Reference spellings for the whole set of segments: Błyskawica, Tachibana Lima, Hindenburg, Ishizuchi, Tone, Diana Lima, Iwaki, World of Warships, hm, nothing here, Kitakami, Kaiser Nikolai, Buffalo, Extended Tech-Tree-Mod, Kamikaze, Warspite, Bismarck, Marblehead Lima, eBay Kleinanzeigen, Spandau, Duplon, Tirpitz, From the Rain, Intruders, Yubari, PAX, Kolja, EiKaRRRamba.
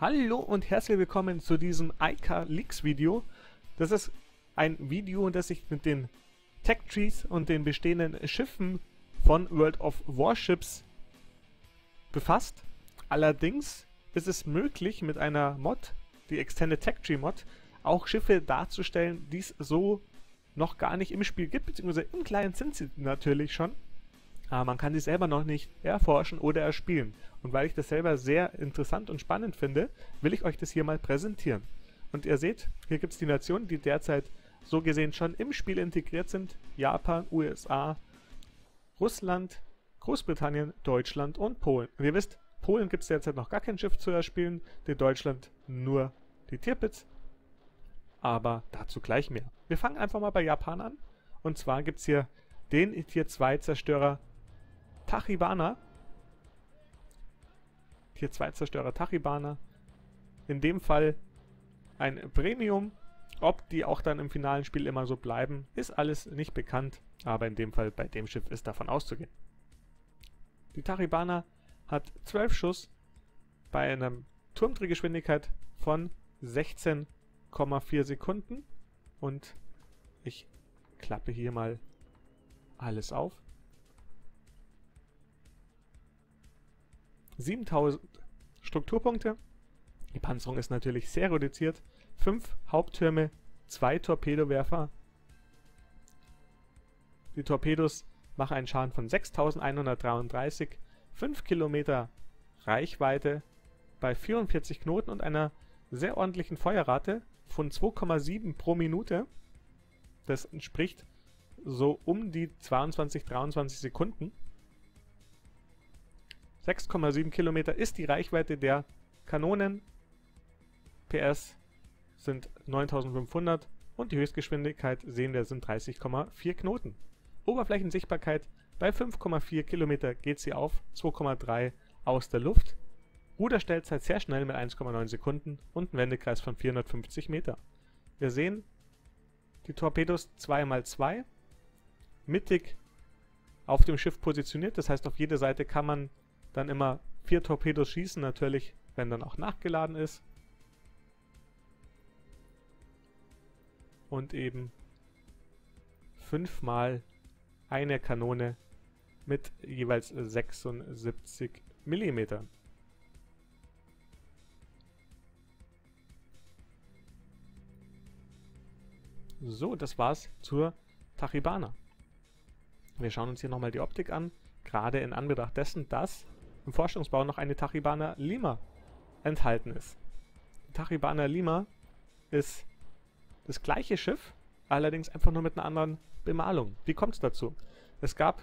Hallo und herzlich willkommen zu diesem EiKaRRRamba-Video. Das ist ein Video, das sich mit den Tech-Trees und den bestehenden Schiffen von World of Warships befasst. Allerdings ist es möglich, mit einer Mod, die Extended Tech-Tree-Mod, auch Schiffe darzustellen, die es so noch gar nicht im Spiel gibt, beziehungsweise im Client sind sie natürlich schon. Aber man kann sie selber noch nicht erforschen oder erspielen. Und weil ich das selber sehr interessant und spannend finde, will ich euch das hier mal präsentieren. Und ihr seht, hier gibt es die Nationen, die derzeit so gesehen schon im Spiel integriert sind. Japan, USA, Russland, Großbritannien, Deutschland und Polen. Und ihr wisst, Polen gibt es derzeit noch gar kein Schiff zu erspielen, in Deutschland nur die Tirpitz. Aber dazu gleich mehr. Wir fangen einfach mal bei Japan an. Und zwar gibt es hier den Tier 2 Zerstörer Tachibana. Tier 2 Zerstörer Tachibana. In dem Fall ein Premium. Ob die auch dann im finalen Spiel immer so bleiben, ist alles nicht bekannt. Aber in dem Fall bei dem Schiff ist davon auszugehen. Die Tachibana hat 12 Schuss bei einer Turmdrehgeschwindigkeit von 16,4 Sekunden. Und ich klappe hier mal alles auf. 7000 Strukturpunkte. Die Panzerung ist natürlich sehr reduziert. 5 Haupttürme, 2 Torpedowerfer. Die Torpedos machen einen Schaden von 6133, 5 Kilometer Reichweite bei 44 Knoten und einer sehr ordentlichen Feuerrate von 2,7 pro Minute. Das entspricht so um die 22, 23 Sekunden. 6,7 Kilometer ist die Reichweite der Kanonen. PS sind 9500 und die Höchstgeschwindigkeit sehen wir sind 30,4 Knoten. Oberflächensichtbarkeit bei 5,4 Kilometer geht sie auf, 2,3 aus der Luft. Ruderstellzeit sehr schnell mit 1,9 Sekunden und ein Wendekreis von 450 Meter. Wir sehen die Torpedos 2x2 mittig auf dem Schiff positioniert. Das heißt, auf jede Seite kann man dann immer 4 Torpedos schießen, natürlich, wenn dann auch nachgeladen ist. Und eben 5 mal eine Kanone mit jeweils 76 mm. So, das war's zur Tachibana. Wir schauen uns hier nochmal die Optik an, gerade in Anbetracht dessen, dass im Forschungsbau noch eine Tachibana Lima enthalten ist. Die Tachibana Lima ist das gleiche Schiff, allerdings einfach nur mit einer anderen Bemalung. Wie kommt es dazu? Es gab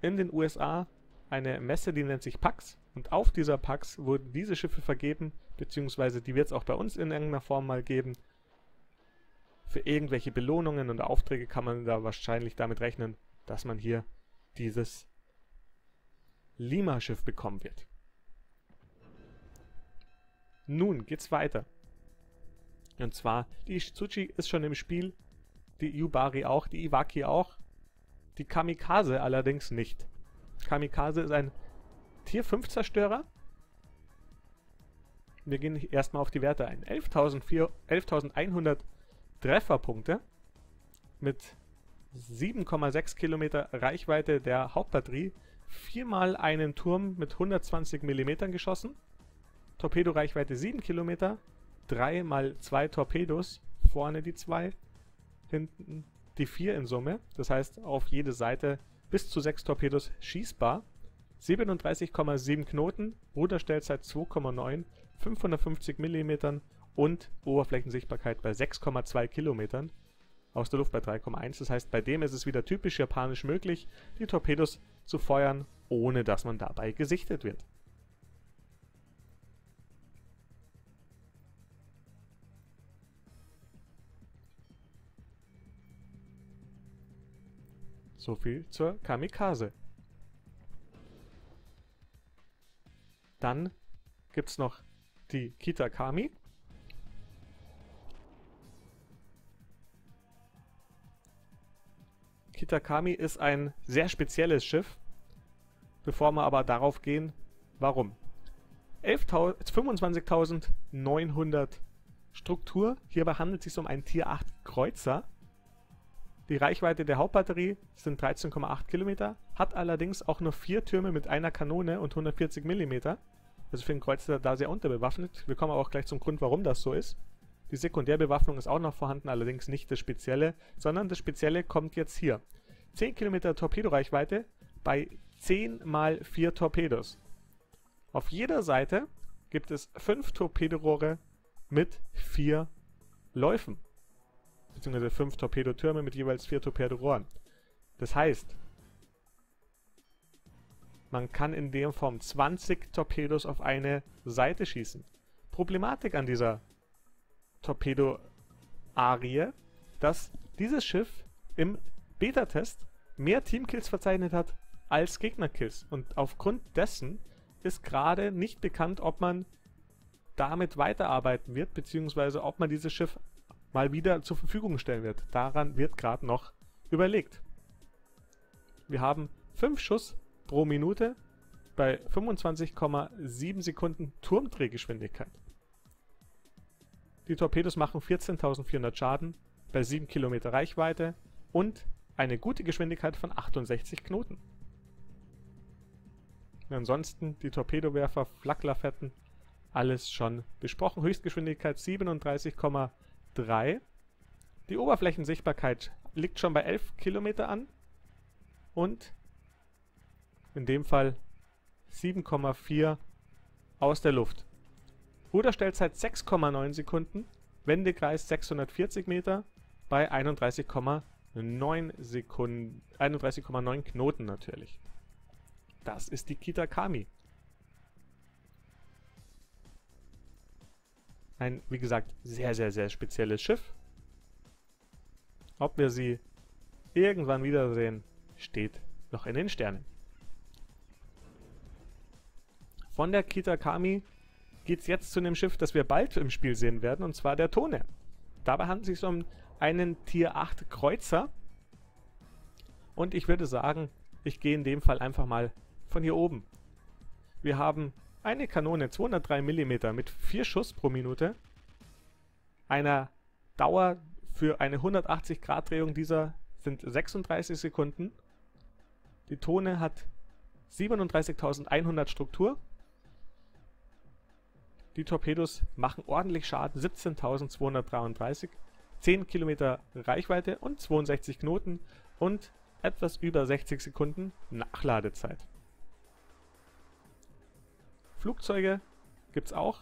in den USA eine Messe, die nennt sich PAX, und auf dieser PAX wurden diese Schiffe vergeben, beziehungsweise die wird es auch bei uns in irgendeiner Form mal geben. Für irgendwelche Belohnungen und Aufträge kann man da wahrscheinlich damit rechnen, dass man hier dieses Lima-Schiff bekommen wird. Nun geht's weiter. Und zwar, die Ishizuchi ist schon im Spiel, die Yubari auch, die Iwaki auch, die Kamikaze allerdings nicht. Kamikaze ist ein Tier 5 Zerstörer. Wir gehen erstmal auf die Werte ein. 11.100 Trefferpunkte mit 7,6 Kilometer Reichweite der Hauptbatterie, 4 mal einen Turm mit 120 mm geschossen, Torpedoreichweite 7 Kilometer, 3 mal 2 Torpedos, vorne die 2, hinten die 4 in Summe, das heißt auf jede Seite bis zu 6 Torpedos schießbar, 37,7 Knoten, Ruderstellzeit 2,9, 550 mm und Oberflächensichtbarkeit bei 6,2 Kilometern. Aus der Luft bei 3,1, das heißt, bei dem ist es wieder typisch japanisch möglich, die Torpedos zu feuern, ohne dass man dabei gesichtet wird. So viel zur Kamikaze. Dann gibt es noch die Kitakami. Kitakami ist ein sehr spezielles Schiff. Bevor wir aber darauf gehen, warum? 25.900 Struktur. Hierbei handelt es sich um einen Tier 8 Kreuzer. Die Reichweite der Hauptbatterie sind 13,8 Kilometer, hat allerdings auch nur 4 Türme mit einer Kanone und 140 mm. Also für den Kreuzer da sehr unterbewaffnet. Wir kommen aber auch gleich zum Grund, warum das so ist. Die Sekundärbewaffnung ist auch noch vorhanden, allerdings nicht das Spezielle, sondern das Spezielle kommt jetzt hier. 10 Kilometer Torpedoreichweite bei 10×4 Torpedos. Auf jeder Seite gibt es 5 Torpedorohre mit 4 Läufen. Beziehungsweise 5 Torpedotürme mit jeweils 4 Torpedorohren. Das heißt, man kann in der Form 20 Torpedos auf eine Seite schießen. Problematik an dieser Torpedo-Arie, dass dieses Schiff im Beta-Test mehr Teamkills verzeichnet hat als Gegnerkills. Und aufgrund dessen ist gerade nicht bekannt, ob man damit weiterarbeiten wird, beziehungsweise ob man dieses Schiff mal wieder zur Verfügung stellen wird. Daran wird gerade noch überlegt. Wir haben 5 Schuss pro Minute bei 25,7 Sekunden Turmdrehgeschwindigkeit. Die Torpedos machen 14.400 Schaden bei 7 Kilometer Reichweite und eine gute Geschwindigkeit von 68 Knoten. Und ansonsten die Torpedowerfer, Flaklafetten, alles schon besprochen. Höchstgeschwindigkeit 37,3. Die Oberflächensichtbarkeit liegt schon bei 11 Kilometer an und in dem Fall 7,4 aus der Luft. Ruderstellzeit 6,9 Sekunden, Wendekreis 640 Meter bei 31,9 Sekunden, 31,9 Knoten natürlich. Das ist die Kitakami. Ein, wie gesagt, sehr, sehr, sehr spezielles Schiff. Ob wir sie irgendwann wiedersehen, steht noch in den Sternen. Von der Kitakami geht es jetzt zu einem Schiff, das wir bald im Spiel sehen werden, und zwar der Tone. Dabei handelt es sich um einen Tier 8 Kreuzer. Und ich würde sagen, ich gehe in dem Fall einfach mal von hier oben. Wir haben eine Kanone 203 mm mit 4 Schuss pro Minute, einer Dauer für eine 180 Grad Drehung dieser sind 36 Sekunden. Die Tone hat 37.100 Struktur. Die Torpedos machen ordentlich Schaden, 17.233, 10 Kilometer Reichweite und 62 Knoten und etwas über 60 Sekunden Nachladezeit. Flugzeuge gibt es auch.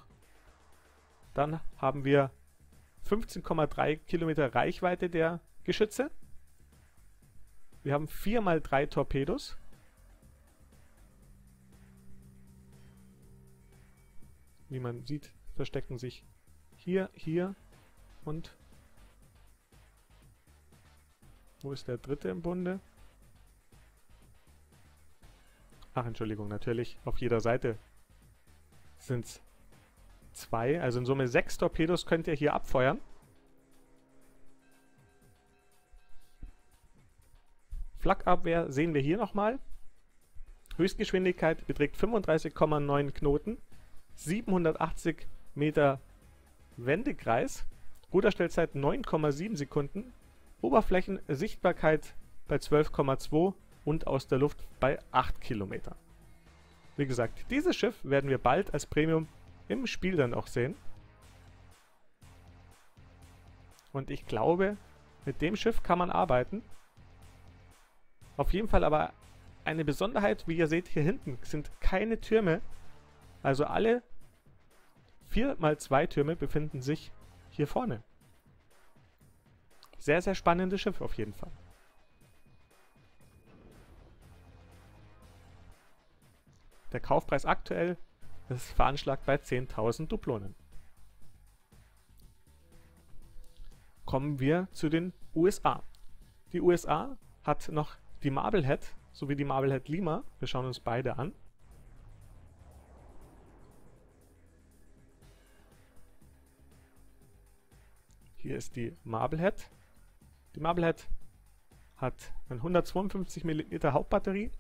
Dann haben wir 15,3 Kilometer Reichweite der Geschütze. Wir haben 4×3 Torpedos. Wie man sieht, verstecken sich hier, hier und... Wo ist der dritte im Bunde? Ach, Entschuldigung, natürlich auf jeder Seite sind es 2, also in Summe 6 Torpedos könnt ihr hier abfeuern. Flakabwehr sehen wir hier nochmal. Höchstgeschwindigkeit beträgt 35,9 Knoten. 780 Meter Wendekreis, Ruderstellzeit 9,7 Sekunden, Oberflächensichtbarkeit bei 12,2 und aus der Luft bei 8 Kilometer. Wie gesagt, dieses Schiff werden wir bald als Premium im Spiel dann auch sehen. Und ich glaube, mit dem Schiff kann man arbeiten. Auf jeden Fall aber eine Besonderheit, wie ihr seht, hier hinten sind keine Türme. Also alle 4×2 Türme befinden sich hier vorne. Sehr, sehr spannendes Schiff auf jeden Fall. Der Kaufpreis aktuell ist veranschlagt bei 10.000 Duplonen. Kommen wir zu den USA. Die USA hat noch die Marblehead sowie die Marblehead Lima. Wir schauen uns beide an. Hier ist die Marblehead. Die Marblehead hat eine 152 mm Hauptbatterie,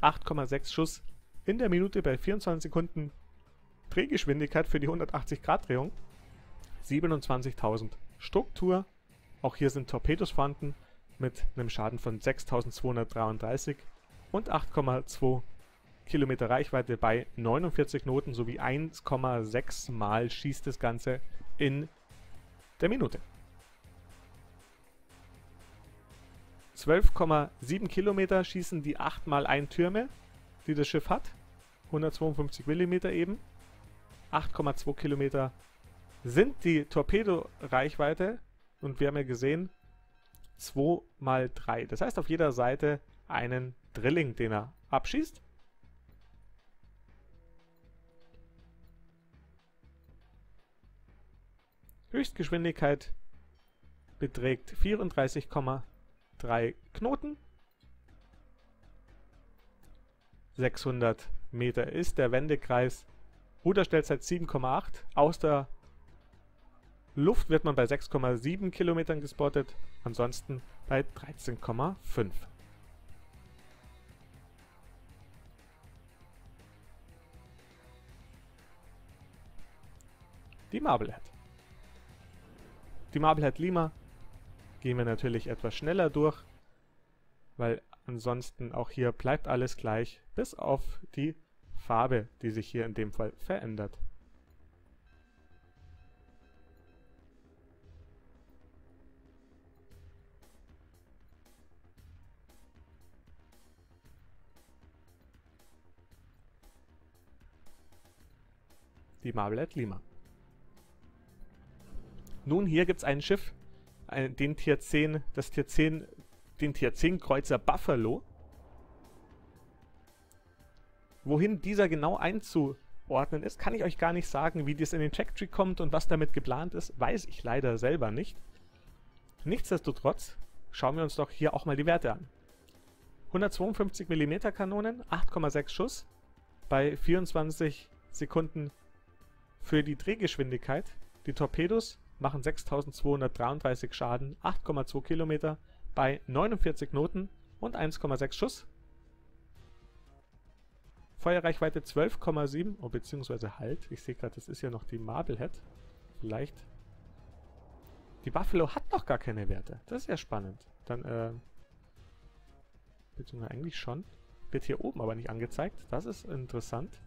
8,6 Schuss in der Minute bei 24 Sekunden Drehgeschwindigkeit für die 180-Grad-Drehung 27.000. Struktur, auch hier sind Torpedos vorhanden mit einem Schaden von 6.233 und 8,2 Kilometer Reichweite bei 49 Knoten sowie 1,6 Mal schießt das Ganze in der Minute. 12,7 Kilometer schießen die 8 mal 1 Türme, die das Schiff hat. 152 mm eben. 8,2 Kilometer sind die Torpedoreichweite und wir haben ja gesehen 2 mal 3. Das heißt auf jeder Seite einen Drilling, den er abschießt. Höchstgeschwindigkeit beträgt 34,3 Knoten. 600 Meter ist der Wendekreis. Ruderstellzeit 7,8. Aus der Luft wird man bei 6,7 Kilometern gespottet, ansonsten bei 13,5. Die Marblehead. Die Marblehead Lima gehen wir natürlich etwas schneller durch, weil ansonsten auch hier bleibt alles gleich, bis auf die Farbe, die sich hier in dem Fall verändert. Die Marblehead Lima. Nun, hier gibt es ein Schiff, den Tier 10 Kreuzer Buffalo. Wohin dieser genau einzuordnen ist, kann ich euch gar nicht sagen. Wie das in den Tech-Tree kommt und was damit geplant ist, weiß ich leider selber nicht. Nichtsdestotrotz schauen wir uns doch hier auch mal die Werte an. 152 mm Kanonen, 8,6 Schuss bei 24 Sekunden für die Drehgeschwindigkeit. Die Torpedos machen 6.233 Schaden, 8,2 Kilometer bei 49 Knoten und 1,6 Schuss. Feuerreichweite 12,7, oh, beziehungsweise halt, ich sehe gerade, das ist ja noch die Marblehead. Vielleicht. Die Buffalo hat noch gar keine Werte. Das ist ja spannend. Dann, beziehungsweise eigentlich schon. Wird hier oben aber nicht angezeigt. Das ist interessant.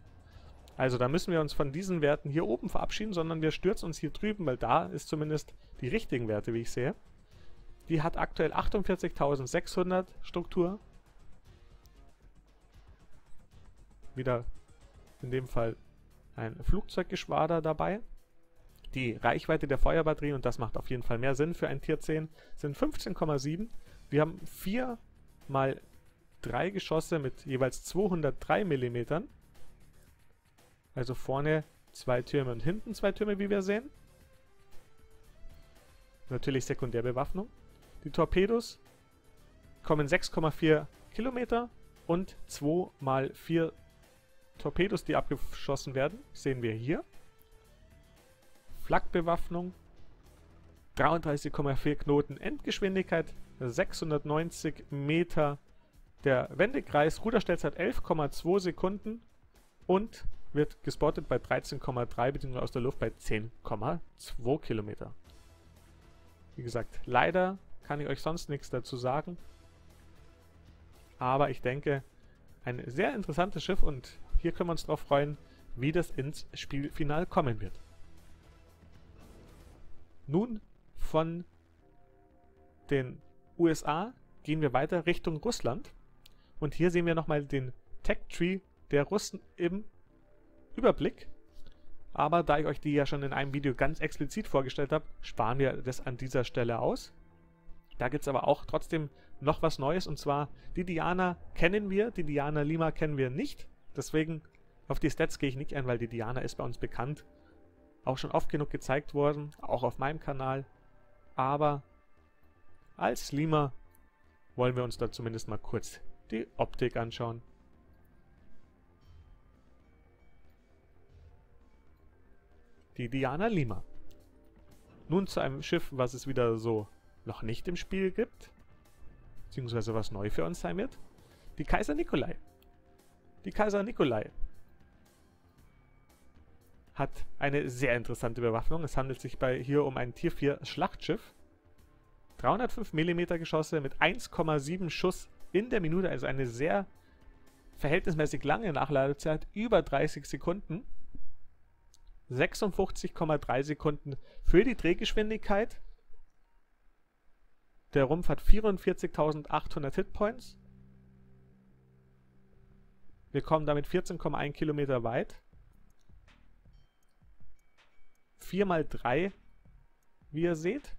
Also da müssen wir uns von diesen Werten hier oben verabschieden, sondern wir stürzen uns hier drüben, weil da ist zumindest die richtigen Werte, wie ich sehe. Die hat aktuell 48.600 Struktur. Wieder in dem Fall ein Flugzeuggeschwader dabei. Die Reichweite der Feuerbatterie, und das macht auf jeden Fall mehr Sinn für ein Tier 10, sind 15,7. Wir haben 4 mal 3 Geschosse mit jeweils 203 mm. Also vorne 2 Türme und hinten 2 Türme, wie wir sehen. Natürlich Sekundärbewaffnung. Die Torpedos kommen 6,4 Kilometer und 2 mal 4 Torpedos, die abgeschossen werden, sehen wir hier. Flakbewaffnung, 33,4 Knoten Endgeschwindigkeit, 690 Meter der Wendekreis, Ruderstellzeit 11,2 Sekunden und wird gespottet bei 13,3 bzw. aus der Luft bei 10,2 Kilometer. Wie gesagt, leider kann ich euch sonst nichts dazu sagen, aber ich denke, ein sehr interessantes Schiff und hier können wir uns darauf freuen, wie das ins Spielfinal kommen wird. Nun von den USA gehen wir weiter Richtung Russland und hier sehen wir nochmal den Tech-Tree der Russen im Überblick, aber da ich euch die ja schon in einem Video ganz explizit vorgestellt habe, sparen wir das an dieser Stelle aus. Da gibt es aber auch trotzdem noch was Neues, und zwar die Diana kennen wir, die Diana Lima kennen wir nicht, deswegen auf die Stats gehe ich nicht ein, weil die Diana ist bei uns bekannt, auch schon oft genug gezeigt worden, auch auf meinem Kanal, aber als Lima wollen wir uns da zumindest mal kurz die Optik anschauen. Die Diana Lima. Nun zu einem Schiff, was es wieder so noch nicht im Spiel gibt, beziehungsweise was neu für uns sein wird. Die Kaiser Nikolai. Die Kaiser Nikolai hat eine sehr interessante Bewaffnung. Es handelt sich hier um ein Tier 4 Schlachtschiff. 305 mm Geschosse mit 1,7 Schuss in der Minute, also eine sehr verhältnismäßig lange Nachladezeit, über 30 Sekunden. 56,3 Sekunden für die Drehgeschwindigkeit. Der Rumpf hat 44.800 Hitpoints. Wir kommen damit 14,1 Kilometer weit. 4x3, wie ihr seht.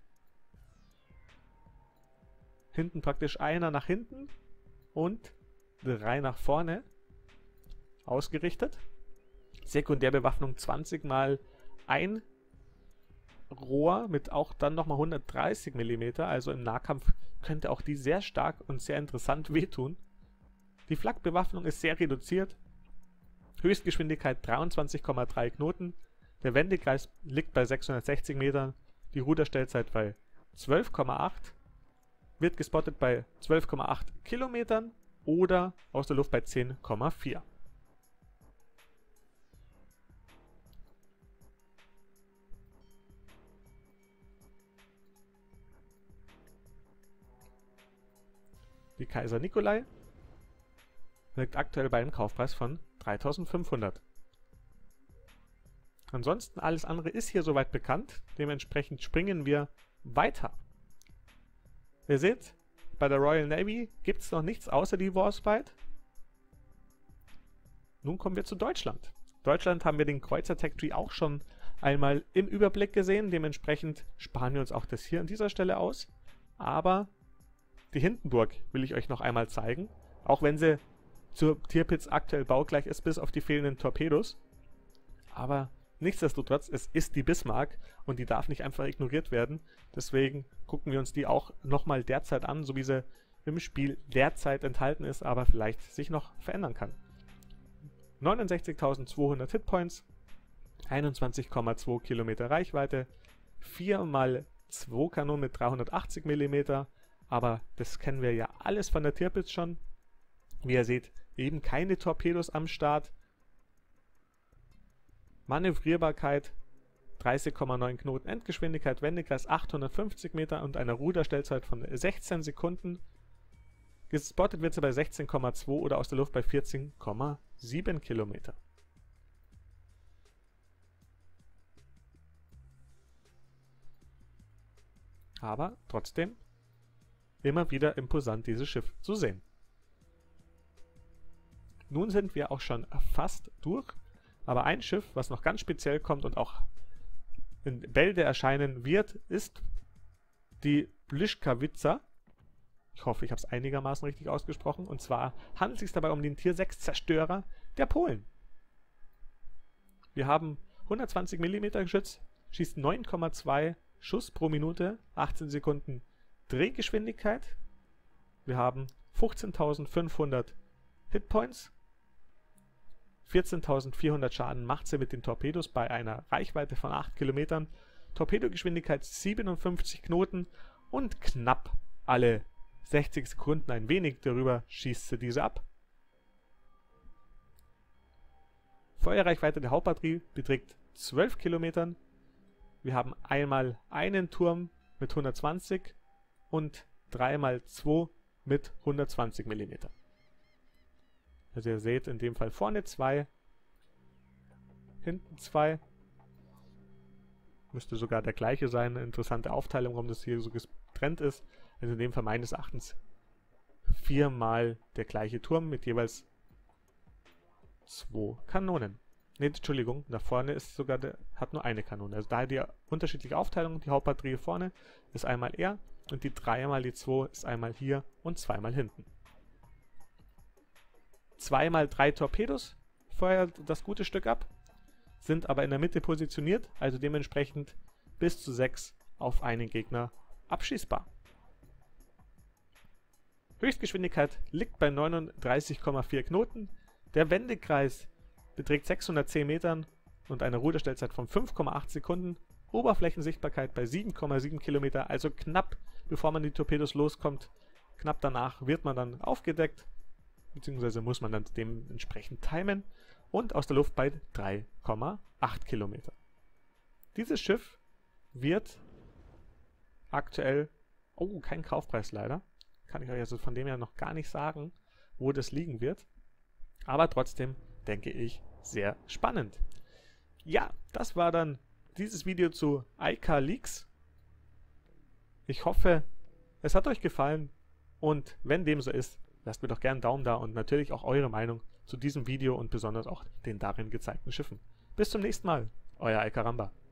Hinten praktisch einer nach hinten und 3 nach vorne ausgerichtet. Sekundärbewaffnung 20x1 Rohr mit auch dann nochmal 130 mm, also im Nahkampf könnte auch die sehr stark und sehr interessant wehtun. Die Flakbewaffnung ist sehr reduziert, Höchstgeschwindigkeit 23,3 Knoten, der Wendekreis liegt bei 660 Metern, die Ruderstellzeit bei 12,8, wird gespottet bei 12,8 Kilometern oder aus der Luft bei 10,4. Die Kaiser Nikolai liegt aktuell bei einem Kaufpreis von 3.500. Ansonsten alles andere ist hier soweit bekannt, dementsprechend springen wir weiter. Ihr seht, bei der Royal Navy gibt es noch nichts außer die Warspite. Nun kommen wir zu Deutschland. Deutschland haben wir den Kreuzer Tech-Tree auch schon einmal im Überblick gesehen, dementsprechend sparen wir uns auch das hier an dieser Stelle aus, aber die Hindenburg will ich euch noch einmal zeigen, auch wenn sie zur Tirpitz aktuell baugleich ist, bis auf die fehlenden Torpedos. Aber nichtsdestotrotz, es ist die Bismarck und die darf nicht einfach ignoriert werden. Deswegen gucken wir uns die auch nochmal derzeit an, so wie sie im Spiel derzeit enthalten ist, aber vielleicht sich noch verändern kann. 69.200 Hitpoints, 21,2 Kilometer Reichweite, 4x2 Kanonen mit 380 mm, aber das kennen wir ja alles von der Tirpitz schon. Wie ihr seht, eben keine Torpedos am Start. Manövrierbarkeit 30,9 Knoten, Endgeschwindigkeit, Wendekreis 850 Meter und einer Ruderstellzeit von 16 Sekunden. Gespottet wird sie bei 16,2 oder aus der Luft bei 14,7 Kilometer. Aber trotzdem immer wieder imposant dieses Schiff zu sehen. Nun sind wir auch schon fast durch, aber ein Schiff, was noch ganz speziell kommt und auch in Bälde erscheinen wird, ist die Błyskawica. Ich hoffe, ich habe es einigermaßen richtig ausgesprochen. Und zwar handelt es sich dabei um den Tier 6 Zerstörer der Polen. Wir haben 120 mm Geschütz, schießt 9,2 Schuss pro Minute, 18 Sekunden Drehgeschwindigkeit. Wir haben 15.500 Hitpoints, 14.400 Schaden macht sie mit den Torpedos bei einer Reichweite von 8 Kilometern, Torpedogeschwindigkeit 57 Knoten und knapp alle 60 Sekunden ein wenig darüber schießt sie diese ab. Feuerreichweite der Hauptbatterie beträgt 12 Kilometern. Wir haben einmal einen Turm mit 120 und 3x2 mit 120 mm. Also ihr seht in dem Fall vorne 2, hinten 2. Müsste sogar der gleiche sein. Eine interessante Aufteilung, warum das hier so getrennt ist. Also in dem Fall meines Erachtens 4-mal der gleiche Turm mit jeweils 2 Kanonen. Ne, Entschuldigung, da vorne ist sogar hat nur eine Kanone. Also daher die unterschiedliche Aufteilung. Die Hauptbatterie vorne ist einmal er und die 3x2 ist einmal hier und 2-mal hinten. 2x3 Torpedos feuert das gute Stück ab, sind aber in der Mitte positioniert, also dementsprechend bis zu 6 auf einen Gegner abschießbar. Höchstgeschwindigkeit liegt bei 39,4 Knoten, der Wendekreis beträgt 610 Metern und eine Ruderstellzeit von 5,8 Sekunden, Oberflächensichtbarkeit bei 7,7 Kilometer, also knapp bevor man die Torpedos loskommt, knapp danach wird man dann aufgedeckt, beziehungsweise muss man dann dementsprechend timen und aus der Luft bei 3,8 Kilometer. Dieses Schiff wird aktuell, oh, kein Kaufpreis leider, kann ich euch also von dem her noch gar nicht sagen, wo das liegen wird, aber trotzdem denke ich sehr spannend. Ja, das war dann dieses Video zu EiKaRRRRamba. Ich hoffe, es hat euch gefallen und wenn dem so ist, lasst mir doch gerne einen Daumen da und natürlich auch eure Meinung zu diesem Video und besonders auch den darin gezeigten Schiffen. Bis zum nächsten Mal, euer EiKaRRRamba.